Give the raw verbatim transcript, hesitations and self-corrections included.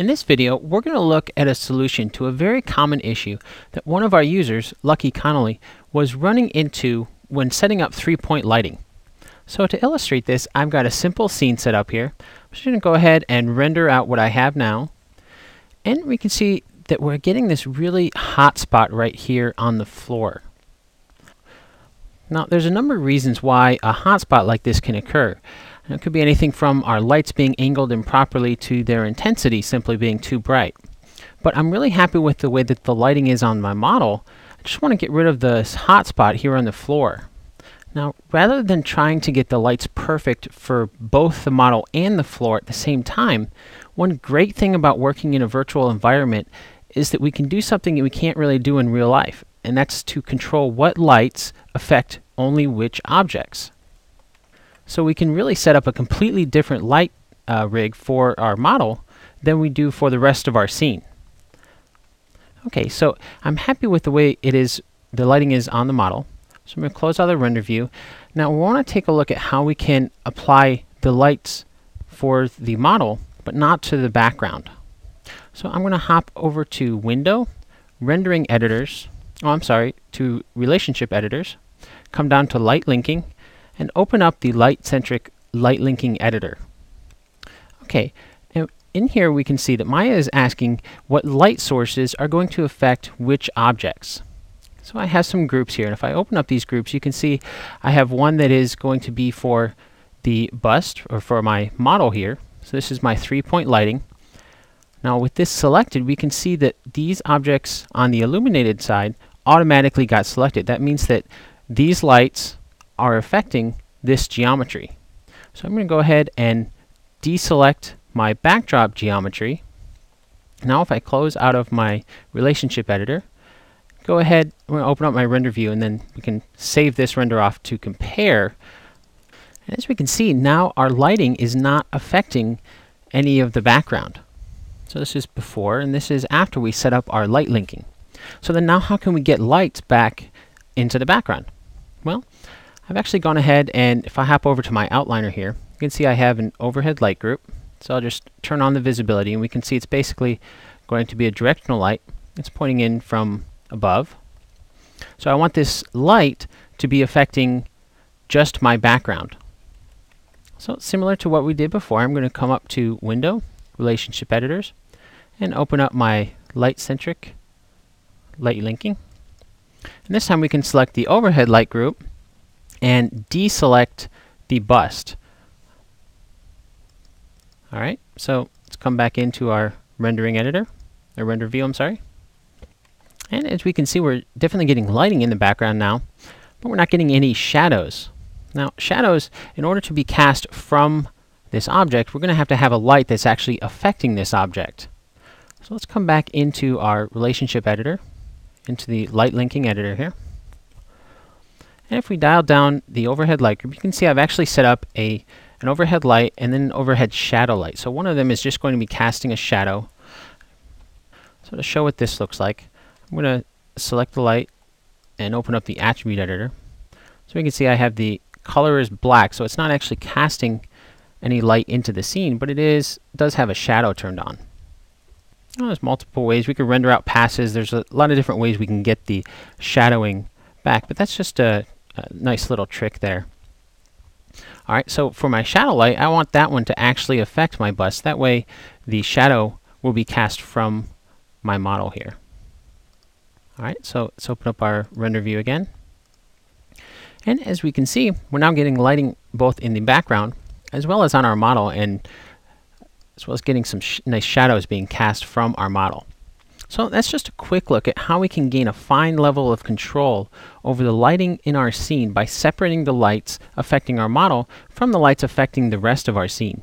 In this video, we're going to look at a solution to a very common issue that one of our users, LuckyConnolly, was running into when setting up three-point lighting. So to illustrate this, I've got a simple scene set up here. I'm just going to go ahead and render out what I have now. And we can see that we're getting this really hot spot right here on the floor. Now, there's a number of reasons why a hot spot like this can occur. Now, it could be anything from our lights being angled improperly to their intensity simply being too bright. But I'm really happy with the way that the lighting is on my model. I just want to get rid of this hot spot here on the floor. Now, rather than trying to get the lights perfect for both the model and the floor at the same time, one great thing about working in a virtual environment is that we can do something that we can't really do in real life, and that's to control what lights affect only which objects. So we can really set up a completely different light uh, rig for our model than we do for the rest of our scene. Okay, so I'm happy with the way it is, the lighting is on the model. So I'm going to close out the render view. Now we want to take a look at how we can apply the lights for the model, but not to the background. So I'm going to hop over to Window, Rendering Editors, oh I'm sorry, to Relationship Editors, come down to Light Linking, and open up the light-centric light linking editor. Okay, and in here we can see that Maya is asking what light sources are going to affect which objects. So I have some groups here, and if I open up these groups, you can see I have one that is going to be for the bust, or for my model here. So this is my three-point lighting. Now with this selected, we can see that these objects on the illuminated side automatically got selected. That means that these lights are affecting this geometry. So I'm going to go ahead and deselect my backdrop geometry. Now if I close out of my relationship editor, go ahead, I'm going to open up my render view, and then we can save this render off to compare. And as we can see, now our lighting is not affecting any of the background. So this is before, and this is after we set up our light linking. So then now how can we get lights back into the background? Well, I've actually gone ahead, and if I hop over to my outliner here, you can see I have an overhead light group. So I'll just turn on the visibility, and we can see it's basically going to be a directional light. It's pointing in from above. So I want this light to be affecting just my background. So similar to what we did before, I'm going to come up to Window, Relationship Editors, and open up my light-centric light linking. And this time we can select the overhead light group and deselect the bust. Alright, so let's come back into our rendering editor, or render view, I'm sorry. And as we can see, we're definitely getting lighting in the background now, but we're not getting any shadows. Now, shadows, in order to be cast from this object, we're going to have to have a light that's actually affecting this object. So let's come back into our relationship editor, into the light linking editor here. And if we dial down the overhead light group, you can see I've actually set up a an overhead light and then an overhead shadow light. So one of them is just going to be casting a shadow. So to show what this looks like, I'm going to select the light and open up the attribute editor. So we can see I have the color is black, so it's not actually casting any light into the scene, but it is does have a shadow turned on. Now there's multiple ways. We can render out passes. There's a lot of different ways we can get the shadowing back, but that's just a Uh, nice little trick there. Alright, so for my shadow light, I want that one to actually affect my bust. That way the shadow will be cast from my model here. Alright, so let's open up our render view again. And as we can see, we're now getting lighting both in the background as well as on our model, and as well as getting some sh nice shadows being cast from our model. So that's just a quick look at how we can gain a fine level of control over the lighting in our scene by separating the lights affecting our model from the lights affecting the rest of our scene.